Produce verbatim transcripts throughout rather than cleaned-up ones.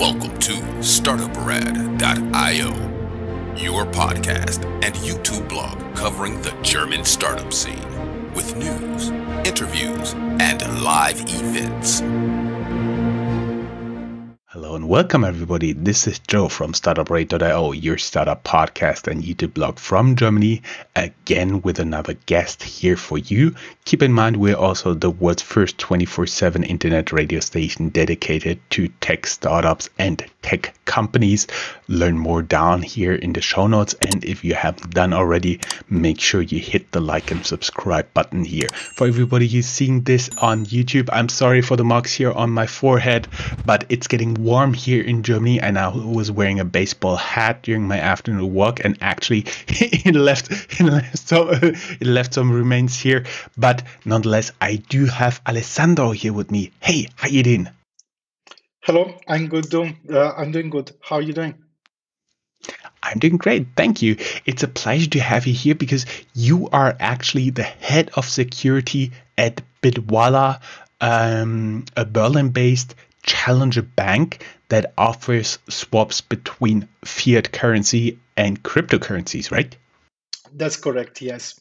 Welcome to Startuprad dot i o, your podcast and YouTube blog covering the German startup scene with news, interviews, and live events. Hello and welcome everybody. This is Joe from Startuprad dot i o, your startup podcast and YouTube blog from Germany, again with another guest here for you. Keep in mind we're also the world's first twenty-four seven internet radio station dedicated to tech startups and tech companies. Learn more down here in the show notes, and if you haven't done already, make sure you hit the like and subscribe button here. For everybody who's seeing this on YouTube, I'm sorry for the marks here on my forehead, but it's getting warm here in Germany and I was wearing a baseball hat during my afternoon walk, and actually it left it left, some, it left some remains here, but nonetheless I do have Alessandro here with me. Hey, how you doing? Hello, I'm good. Uh, I'm doing good. How are you doing? I'm doing great, thank you. It's a pleasure to have you here because you are actually the head of security at Bitwala, um, a Berlin-based challenger bank that offers swaps between fiat currency and cryptocurrencies, right? That's correct, yes.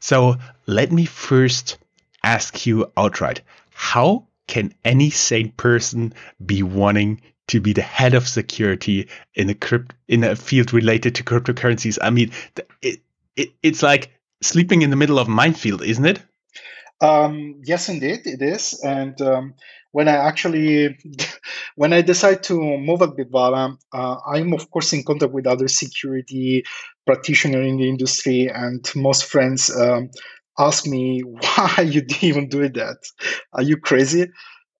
So let me first ask you outright, how can any sane person be wanting to be the head of security in a crypt in a field related to cryptocurrencies? I mean, it, it it's like sleeping in the middle of a minefield, isn't it? Um, yes, indeed, it is. And um, when I actually, when I decide to move at Bitwala, uh, I'm of course in contact with other security practitioners in the industry, and most friends um, ask me, why you didn't even do that? Are you crazy?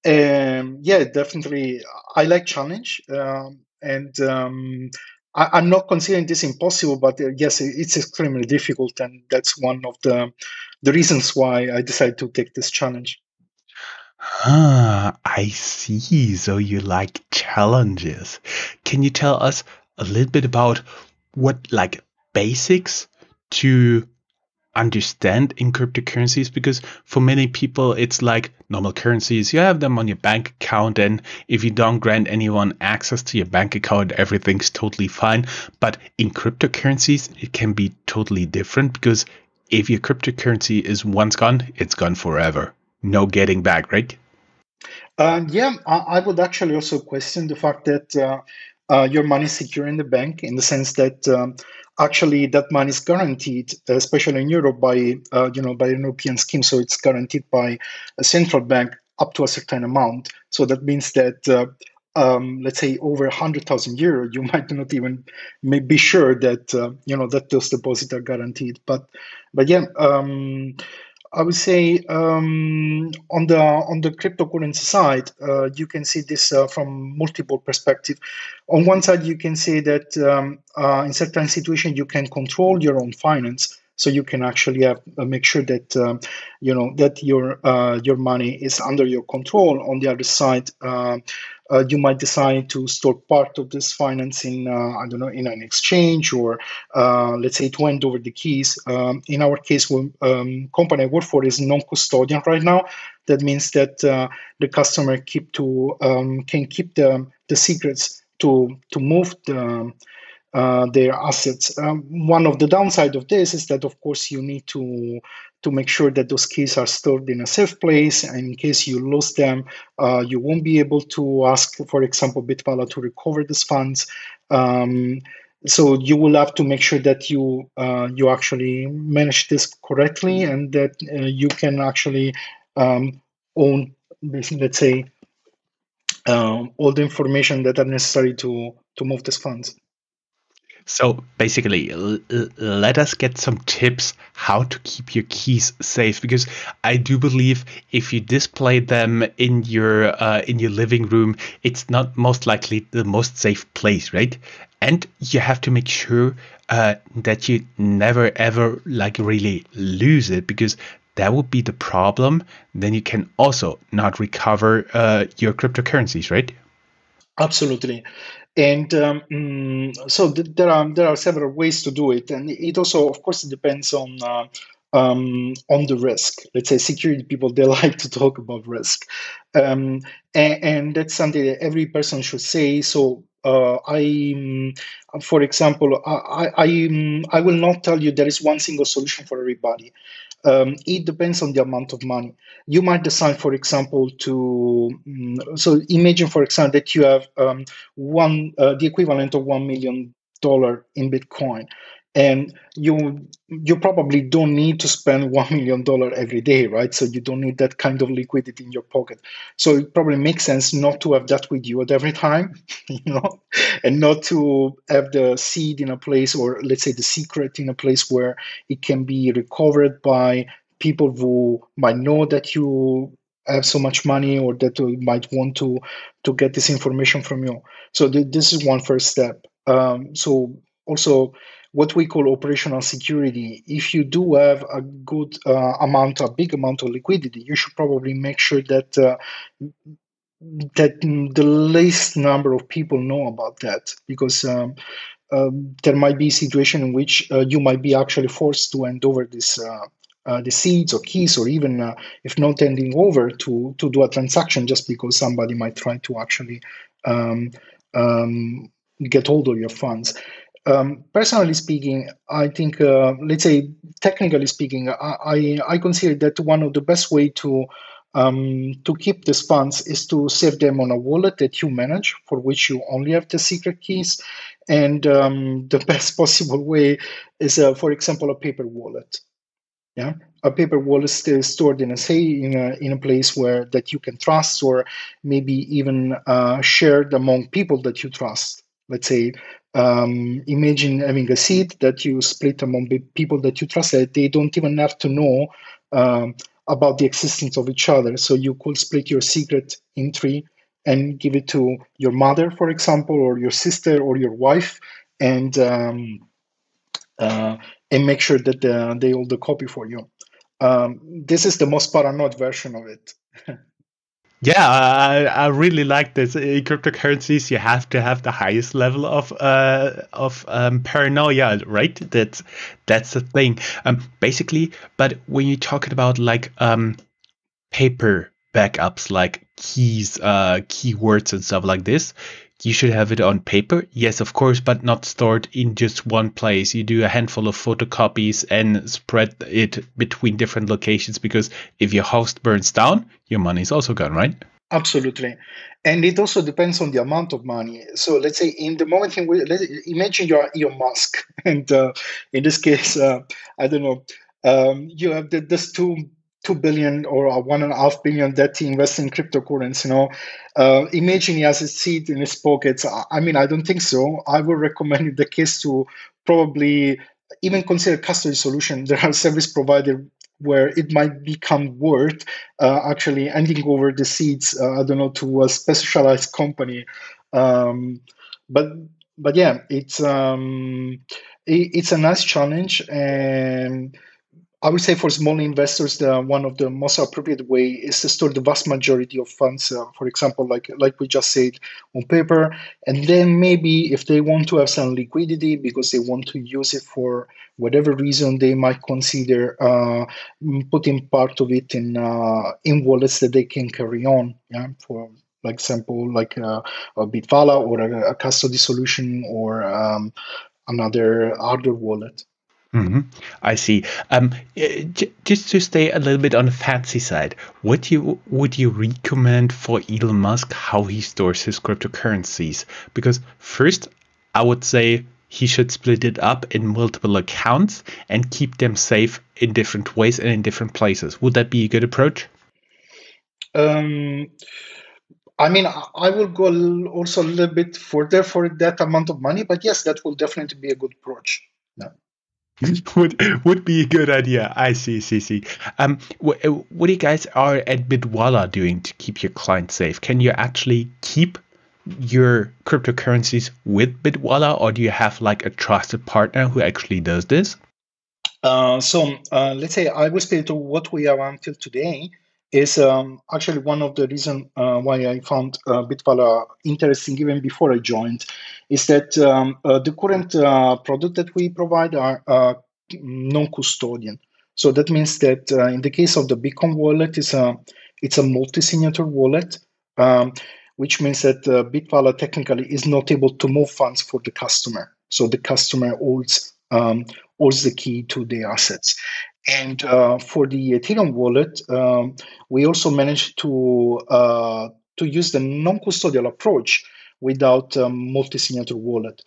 Um, yeah, definitely. I like challenge, um, and um, I, I'm not considering this impossible, but uh, yes, it's extremely difficult, and that's one of the the reasons why I decided to take this challenge. Ah, I see. So you like challenges. Can you tell us a little bit about what like basics to understand in cryptocurrencies? Because for many people, it's like normal currencies. You have them on your bank account, and if you don't grant anyone access to your bank account, everything's totally fine. But in cryptocurrencies, it can be totally different, because if your cryptocurrency is once gone, it's gone forever. No getting back, right? Um, yeah, I, I would actually also question the fact that uh, uh, your money is secure in the bank, in the sense that um, actually, that money is guaranteed, especially in Europe, by uh, you know by an European scheme. So it's guaranteed by a central bank up to a certain amount. So that means that uh, um, let's say over one hundred thousand euro, you might not even be sure that uh, you know that those deposits are guaranteed. But but yeah, um, I would say um, on the on the cryptocurrency side, uh, you can see this uh, from multiple perspectives. On one side, you can say that um, uh, in certain situations you can control your own finance, so you can actually have, uh, make sure that um, you know that your uh, your money is under your control. On the other side, Uh, Uh, you might decide to store part of this finance in, uh, I don't know, in an exchange, or uh, let's say to hand over the keys. Um, in our case, the um, company I work for is non-custodian right now. That means that uh, the customer keep to um, can keep the the secrets to to move the, uh, their assets. Um, one of the downside of this is that, of course, you need to to make sure that those keys are stored in a safe place, and in case you lose them, uh, you won't be able to ask, for example, Bitwala to recover these funds. Um, so you will have to make sure that you uh, you actually manage this correctly, and that uh, you can actually um, own, let's say, um, all the information that are necessary to to move these funds. So basically, l let us get some tips how to keep your keys safe, because I do believe if you display them in your uh, in your living room, it's not most likely the most safe place, right? And you have to make sure uh, that you never ever like really lose it, because that would be the problem. Then you can also not recover uh, your cryptocurrencies, right? Absolutely. And um, so th there are there are several ways to do it, and it also, of course, depends on uh, um, on the risk. Let's say security people, they like to talk about risk. Um, and, and that's something that every person should say. So uh, I, for example, I, I, I will not tell you there is one single solution for everybody. Um, it depends on the amount of money. You might decide, for example, to, so imagine, for example, that you have um, one uh, the equivalent of one million dollars in Bitcoin. And you you probably don't need to spend one million dollars every day, right? So you don't need that kind of liquidity in your pocket. So it probably makes sense not to have that with you at every time, you know, and not to have the seed in a place, or let's say the secret in a place where it can be recovered by people who might know that you have so much money, or that you might want to, to get this information from you. So th- this is one first step. Um, so also... what we call operational security. If you do have a good uh, amount, a big amount of liquidity, you should probably make sure that uh, that the least number of people know about that, because um, um, there might be a situation in which uh, you might be actually forced to hand over this uh, uh, the seeds or keys, or even uh, if not handing over, to to do a transaction just because somebody might try to actually um, um, get hold of your funds. Um, personally speaking, I think, uh, let's say, technically speaking, I, I, I consider that one of the best way to um, to keep these funds is to save them on a wallet that you manage, for which you only have the secret keys. And um, the best possible way is, uh, for example, a paper wallet. Yeah, a paper wallet is stored in a say in a in a place where that you can trust, or maybe even uh, shared among people that you trust. Let's say, um, imagine having a seed that you split among people that you trust, that they don't even have to know um, about the existence of each other. So you could split your secret in three and give it to your mother, for example, or your sister, or your wife, and um, uh, and make sure that the, they hold the copy for you. Um, this is the most paranoid version of it. Yeah, I, I really like this. In cryptocurrencies, you have to have the highest level of uh, of um, paranoia, right? That's that's the thing, um, basically. But when you're talking about like um, paper backups, like keys, uh, keywords, and stuff like this, you should have it on paper. Yes, of course, but not stored in just one place. You do a handful of photocopies and spread it between different locations, because if your house burns down, your money is also gone, right? Absolutely. And it also depends on the amount of money. So let's say in the moment, in which, let's imagine you're Elon Musk. And uh, in this case, uh, I don't know, um, you have the, this two two billion or a one and a half billion that he invests in cryptocurrency. You know, uh, imagine he has a seed in his pockets. I, I mean, I don't think so. I would recommend in the case to probably even consider custody solution. There are service providers where it might become worth uh, actually handing over the seeds, uh, I don't know, to a specialized company. Um, but but yeah, it's um, it, it's a nice challenge. And I would say for small investors, the, one of the most appropriate way is to store the vast majority of funds, uh, for example, like like we just said, on paper. And then maybe if they want to have some liquidity because they want to use it for whatever reason, they might consider uh, putting part of it in uh, in wallets that they can carry on, yeah, for like example, like uh, a Bitwala or a, a custody solution, or um, another hardware wallet. Mm-hmm. I see. Um, j- just to stay a little bit on the fancy side, what you would you recommend for Elon Musk how he stores his cryptocurrencies? Because first, I would say he should split it up in multiple accounts and keep them safe in different ways and in different places. Would that be a good approach? Um. I mean, I will go also a little bit further for that amount of money, but yes, that will definitely be a good approach. Yeah. would would be a good idea. I see, see, see. Um, what, what do you guys are at Bitwala doing to keep your clients safe? Can you actually keep your cryptocurrencies with Bitwala, or do you have like a trusted partner who actually does this? Uh, so uh, let's say I will speak to what we have until today is um, actually one of the reasons uh, why I found uh, Bitwala interesting even before I joined, is that um, uh, the current uh, product that we provide are uh, non-custodian. So that means that uh, in the case of the Bitcoin wallet, it's a, it's a multi-signature wallet, um, which means that uh, Bitwala technically is not able to move funds for the customer. So the customer holds, um, holds the key to the assets. And uh, for the Ethereum wallet, um, we also managed to uh, to use the non-custodial approach without a multi-signature wallet.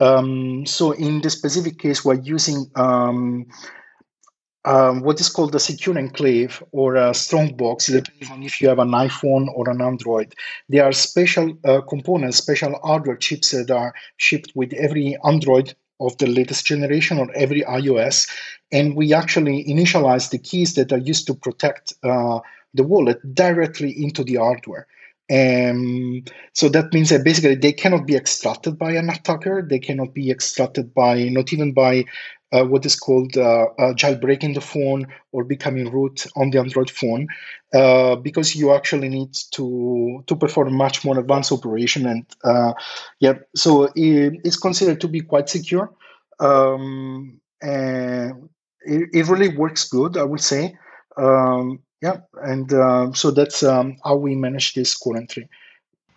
Um, so in this specific case, we're using um, um, what is called a secure enclave or a strongbox, depending on if you have an iPhone or an Android. There are special uh, components, special hardware chips that are shipped with every Android of the latest generation or every iOS, and we actually initialize the keys that are used to protect uh, the wallet directly into the hardware. Um, so that means that basically they cannot be extracted by an attacker, they cannot be extracted by, not even by uh, what is called uh, uh, jailbreaking the phone or becoming root on the Android phone, uh, because you actually need to to perform much more advanced operation. And uh, yeah, so it, it's considered to be quite secure. Um, and it, it really works good, I would say. Um, Yeah, and uh, so that's um, how we manage this currently.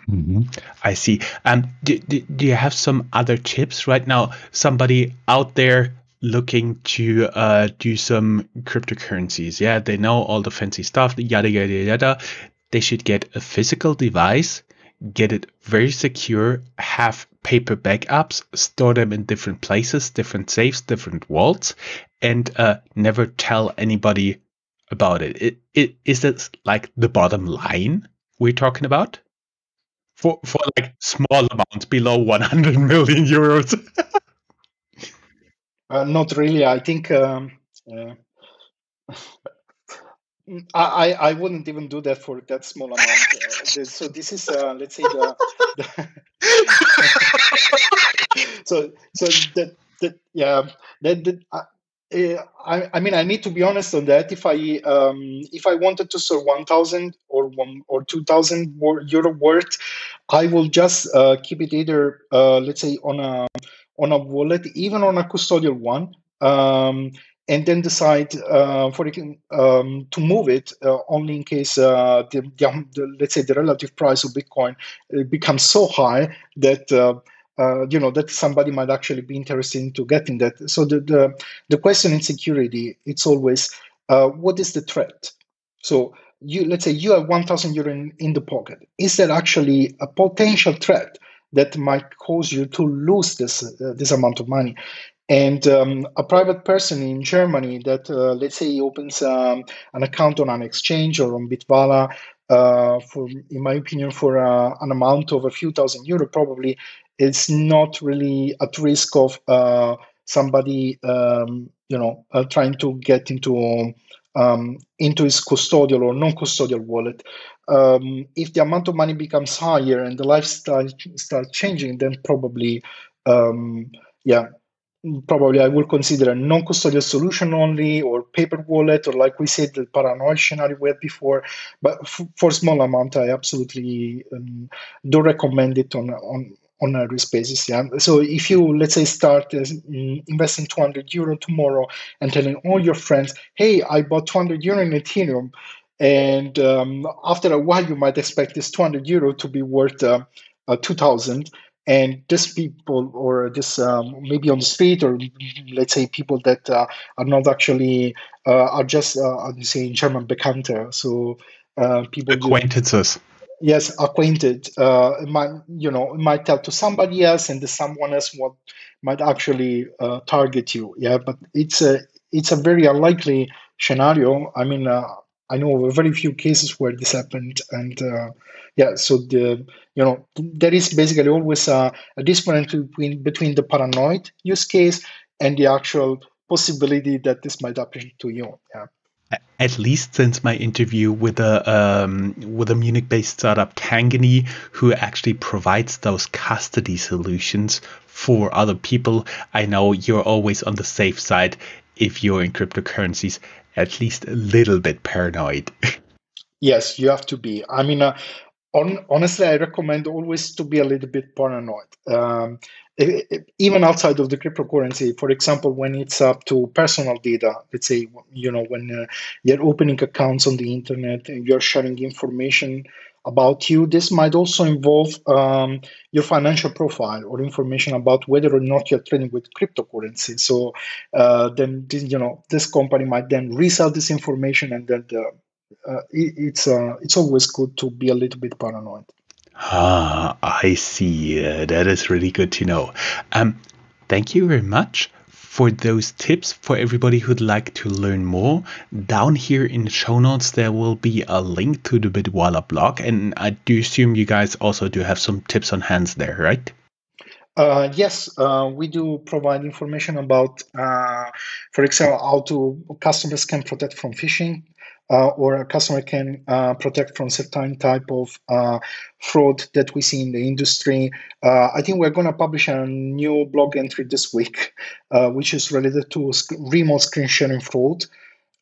Mm-hmm. I see. Um, do, do, do you have some other tips right now? Somebody out there looking to uh, do some cryptocurrencies. Yeah, they know all the fancy stuff, yada, yada, yada. They should get a physical device, get it very secure, have paper backups, store them in different places, different safes, different vaults, and uh, never tell anybody about it. It, it is this like the bottom line we're talking about for for like small amounts below one hundred million euros? uh, not really. I think um, uh, I I wouldn't even do that for that small amount. Uh, so this is uh, let's say the, the so so that that yeah that. that uh, I, I mean, I need to be honest on that. If I um, if I wanted to sell one thousand or one or two thousand euro worth, I will just uh, keep it either uh, let's say on a on a wallet, even on a custodial one, um, and then decide uh, for it, um, to move it uh, only in case uh, the, the, the let's say the relative price of Bitcoin becomes so high that. Uh, Uh, you know, that somebody might actually be interested in to getting that. So the, the, the question in security, it's always, uh, what is the threat? So you let's say you have one thousand euro in, in the pocket. Is there actually a potential threat that might cause you to lose this, uh, this amount of money? And um, a private person in Germany that, uh, let's say, he opens um, an account on an exchange or on Bitwala, uh, for, in my opinion, for uh, an amount of a few thousand euro, probably, it's not really at risk of uh, somebody, um, you know, uh, trying to get into um, into his custodial or non-custodial wallet. Um, if the amount of money becomes higher and the lifestyle starts changing, then probably, um, yeah, probably I will consider a non-custodial solution only, or paper wallet, or like we said, the paranoid scenario we had before. But f for small amount, I absolutely um, don't recommend it on on. on a risk basis, yeah. So if you, let's say, start uh, investing two hundred euro tomorrow and telling all your friends, hey, I bought two hundred euro in Ethereum, and um, after a while you might expect this two hundred euro to be worth uh, uh, two thousand, and these people, or this um, maybe on the street, or let's say people that uh, are not actually, uh, are just, uh, how do you say in German, Bekannte, so uh, people... acquaintances. Yes, acquainted. Uh, it might, you know, it might tell to somebody else, and the someone else what might actually uh, target you. Yeah, but it's a it's a very unlikely scenario. I mean, uh, I know of very few cases where this happened, and uh, yeah. So the you know there is basically always a, a disparity between between the paranoid use case and the actual possibility that this might happen to you. Yeah. At least since my interview with a um, with a Munich-based startup Tangany, who actually provides those custody solutions for other people, I know you're always on the safe side if you're in cryptocurrencies. At least a little bit paranoid. Yes, you have to be. I mean, uh, on, honestly, I recommend always to be a little bit paranoid. Um, even outside of the cryptocurrency, for example, when it's up to personal data, let's say, you know, when uh, you're opening accounts on the internet and you're sharing information about you, this might also involve um, your financial profile or information about whether or not you're trading with cryptocurrency. So uh, then, you know, this company might then resell this information, and then the, uh, it, it's uh, it's always good to be a little bit paranoid. Ah, I see. Uh, that is really good to know. Um, thank you very much for those tips. For everybody who'd like to learn more, down here in the show notes there will be a link to the Bitwala blog, and I do assume you guys also do have some tips on hands there, right? Uh, yes, uh, we do provide information about, uh, for example, how to customers can protect from phishing, Uh, or a customer can uh, protect from certain type of uh, fraud that we see in the industry. Uh, I think we're going to publish a new blog entry this week, uh, which is related to sc- remote screen sharing fraud,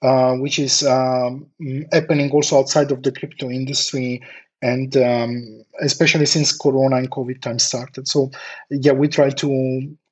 uh, which is um, happening also outside of the crypto industry, and um, especially since Corona and COVID time started. So, yeah, we try to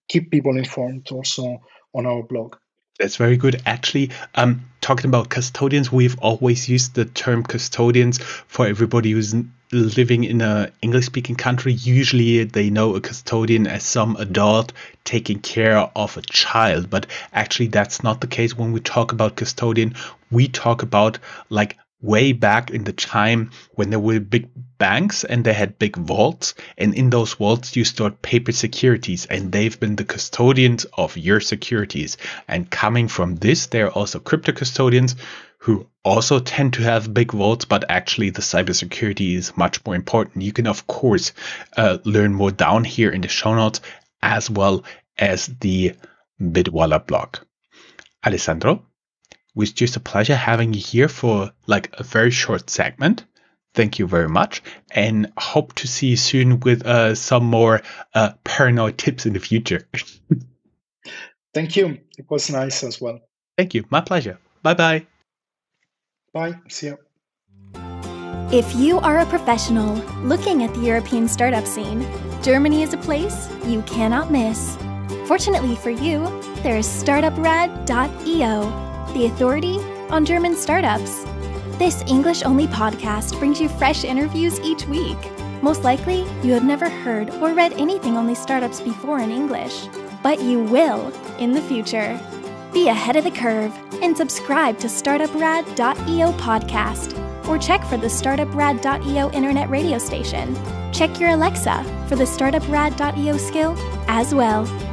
keep people informed also on our blog. That's very good. Actually, um, talking about custodians, we've always used the term custodians for everybody who's living in a English-speaking country. Usually they know a custodian as some adult taking care of a child, but actually that's not the case. When we talk about custodian, we talk about like way back in the time when there were big banks and they had big vaults, and in those vaults you stored paper securities, and they've been the custodians of your securities. And coming from this, there are also crypto custodians who also tend to have big vaults, but actually the cybersecurity is much more important. You can of course uh, learn more down here in the show notes, as well as the Bitwala blog. Alessandro, it was just a pleasure having you here for like a very short segment. Thank you very much, and hope to see you soon with uh, some more uh, paranoid tips in the future. Thank you. It was nice as well. Thank you. My pleasure. Bye-bye. Bye. See you. If you are a professional looking at the European startup scene, Germany is a place you cannot miss. Fortunately for you, there is startup rad dot i o. the authority on German startups. This English-only podcast brings you fresh interviews each week. Most likely, you have never heard or read anything on these startups before in English, but you will in the future. Be ahead of the curve and subscribe to startup rad dot i o podcast, or check for the startup rad dot i o internet radio station. Check your Alexa for the startup rad dot i o skill as well.